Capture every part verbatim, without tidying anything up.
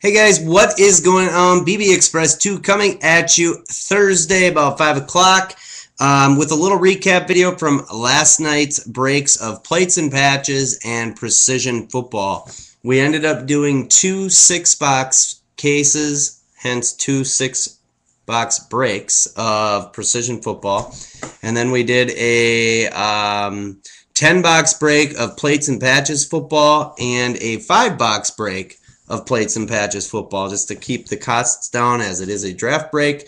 Hey guys, what is going on? B B Express two coming at you Thursday about five o'clock um, with a little recap video from last night's breaks of Plates and Patches and Precision Football. We ended up doing two six-box cases, hence two six-box breaks of Precision Football. And then we did a um, ten-box break of Plates and Patches football and a five-box break of Plates and Patches football, just to keep the costs down as it is a draft break.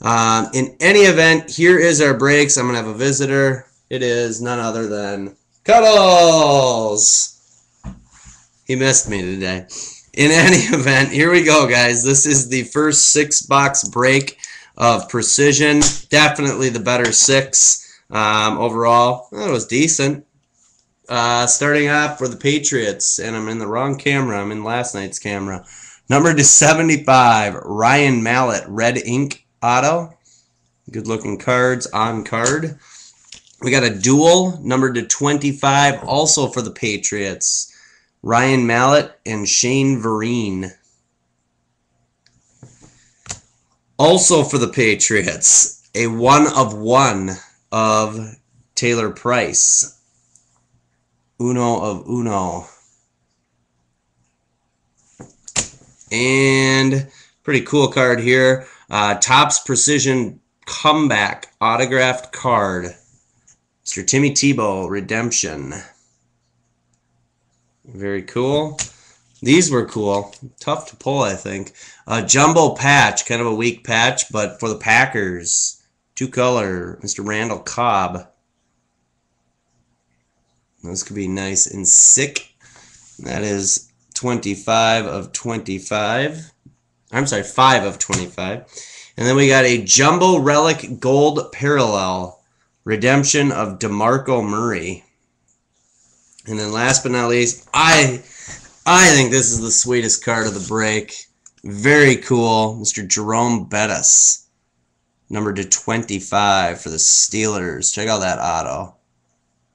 Um, in any event, here is our breaks. I'm going to have a visitor. It is none other than Cuddles. He missed me today. In any event, here we go, guys. This is the first six-box break of Precision. Definitely the better six um, overall. That was decent. Uh, starting off for the Patriots, and I'm in the wrong camera. I'm in last night's camera. Number two seventy-five, Ryan Mallett, red ink auto. Good-looking cards on card. We got a duel, number two twenty-five, also for the Patriots. Ryan Mallett and Shane Vereen. Also for the Patriots, a one-of-one of Taylor Price. Uno of Uno. And pretty cool card here. Uh, Topps Precision Comeback autographed card. Mister Timmy Tebow, Redemption. Very cool. These were cool. Tough to pull, I think. Uh, Jumbo Patch, kind of a weak patch, but for the Packers. Two color, Mister Randall Cobb. Those could be nice and sick. That is twenty-five of twenty-five. I'm sorry, five of twenty-five. And then we got a Jumbo Relic Gold Parallel. Redemption of DeMarco Murray. And then last but not least, I, I think this is the sweetest card of the break. Very cool. Mister Jerome Bettis. Number two twenty-five for the Steelers. Check out that auto.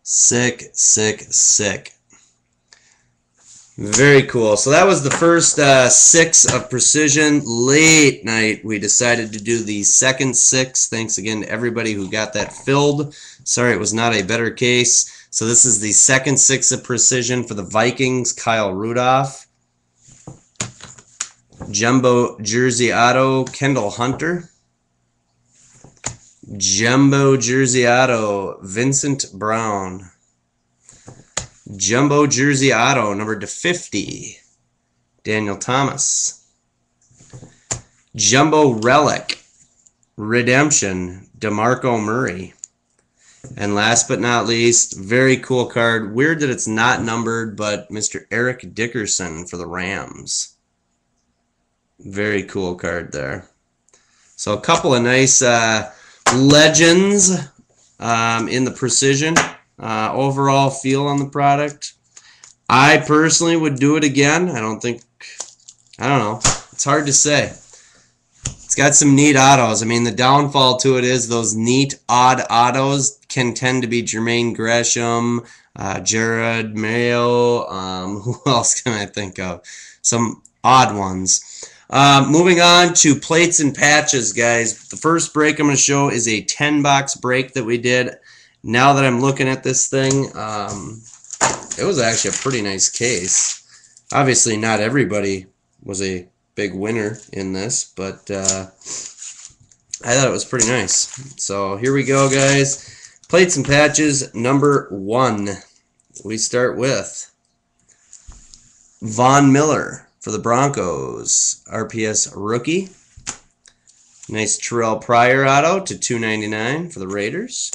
Sick, sick, sick. Very cool. So that was the first uh, six of Precision. Late night, we decided to do the second six. Thanks again to everybody who got that filled. Sorry, it was not a better case. So this is the second six of Precision for the Vikings. Kyle Rudolph. Jumbo Jersey Auto, Kendall Hunter. Jumbo Jersey Auto, Vincent Brown. Jumbo Jersey Auto, number two fifty, Daniel Thomas. Jumbo Relic, Redemption, DeMarco Murray. And last but not least, very cool card. Weird that it's not numbered, but Mister Eric Dickerson for the Rams. Very cool card there. So a couple of nice... Uh, legends um, in the Precision uh, overall feel on the product. I personally would do it again. I don't think, I don't know. It's hard to say. It's got some neat autos. I mean, the downfall to it is those neat, odd autos can tend to be Jermaine Gresham, uh, Jared Mayo. Um, who else can I think of? Some odd ones. Um, moving on to Plates and Patches, guys. The first break I'm going to show is a ten-box break that we did. Now that I'm looking at this thing, um, it was actually a pretty nice case. Obviously, not everybody was a big winner in this, but uh, I thought it was pretty nice. So here we go, guys. Plates and Patches number one. We start with Von Miller. For the Broncos, R P S rookie. Nice Terrell Pryor auto to two ninety-nine for the Raiders.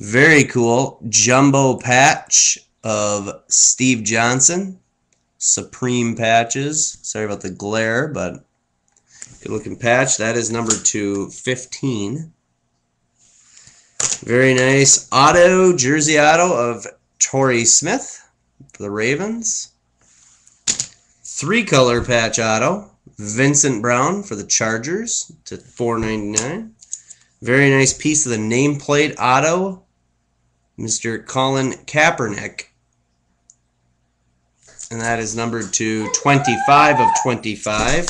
Very cool Jumbo Patch of Steve Johnson. Supreme Patches. Sorry about the glare, but good looking patch. That is number two fifteen. Very nice auto, Jersey auto of Torrey Smith for the Ravens. Three-color patch auto, Vincent Brown for the Chargers to four ninety-nine. Very nice piece of the nameplate auto, Mister Colin Kaepernick and that is numbered to twenty-five of twenty-five.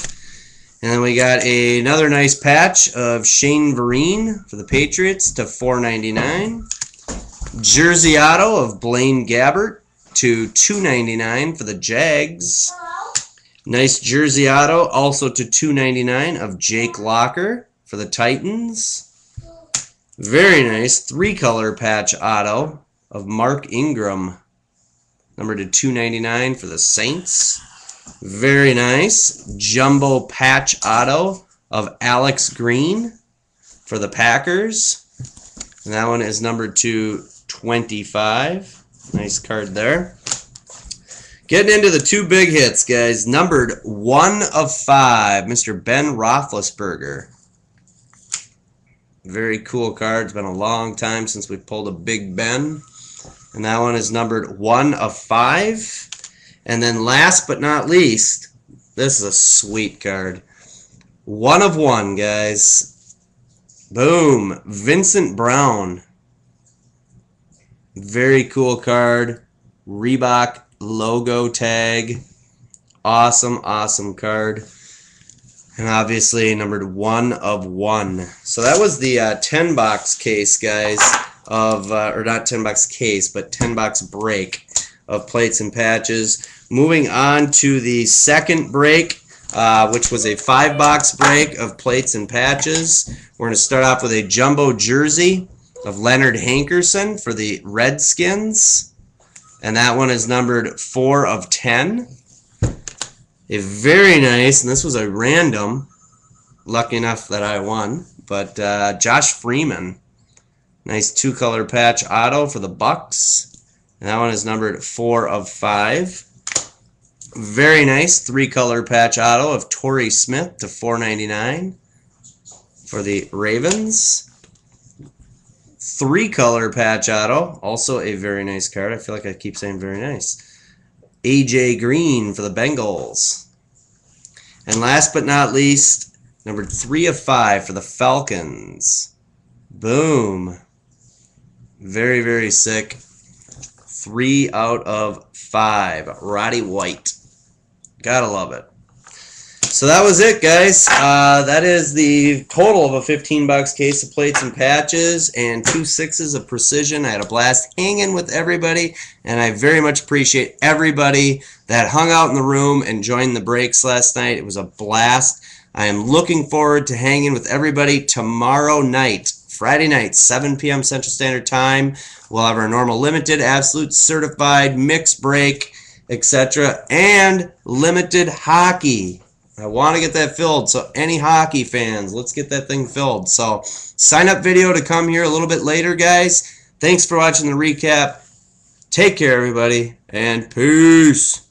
And then we got a, another nice patch of Shane Vereen for the Patriots to four ninety-nine. Jersey auto of Blaine Gabbert to two ninety-nine for the Jags. Nice jersey auto also to two ninety-nine of Jake Locker for the Titans. Very nice three-color patch auto of Mark Ingram, numbered to two ninety-nine for the Saints. Very nice jumbo patch auto of Alex Green for the Packers. And that one is numbered to twenty-five. Nice card there. Getting into the two big hits, guys. Numbered one of five, Mister Ben Roethlisberger. Very cool card. It's been a long time since we pulled a Big Ben. And that one is numbered one of five. And then last but not least, this is a sweet card. One of one, guys. Boom. Vincent Brown. Very cool card. Reebok logo tag. Awesome, awesome card. And obviously numbered one of one. So that was the uh, ten box case, guys, of uh, or not ten box case, but ten box break of Plates and Patches. Moving on to the second break, uh, which was a five box break of Plates and Patches. We're going to start off with a jumbo jersey of Leonard Hankerson for the Redskins. And that one is numbered four of ten. A very nice, and this was a random, lucky enough that I won, but uh, Josh Freeman. Nice two-color patch auto for the Bucks. And that one is numbered four of five. Very nice three-color patch auto of Torrey Smith to four ninety-nine for the Ravens. Three-color patch auto, also a very nice card. I feel like I keep saying very nice. A J Green for the Bengals. And last but not least, number three of five for the Falcons. Boom. Very, very sick. Three out of five. Roddy White. Gotta love it. So that was it, guys. Uh, that is the total of a fifteen box case of Plates and Patches and two sixes of Precision. I had a blast hanging with everybody, and I very much appreciate everybody that hung out in the room and joined the breaks last night. It was a blast. I am looking forward to hanging with everybody tomorrow night, Friday night, seven P M Central Standard Time. We'll have our normal limited, absolute, certified, mixed break, et cetera, and limited hockey. I want to get that filled, so any hockey fans, let's get that thing filled. So sign up video to come here a little bit later, guys. Thanks for watching the recap. Take care, everybody, and peace.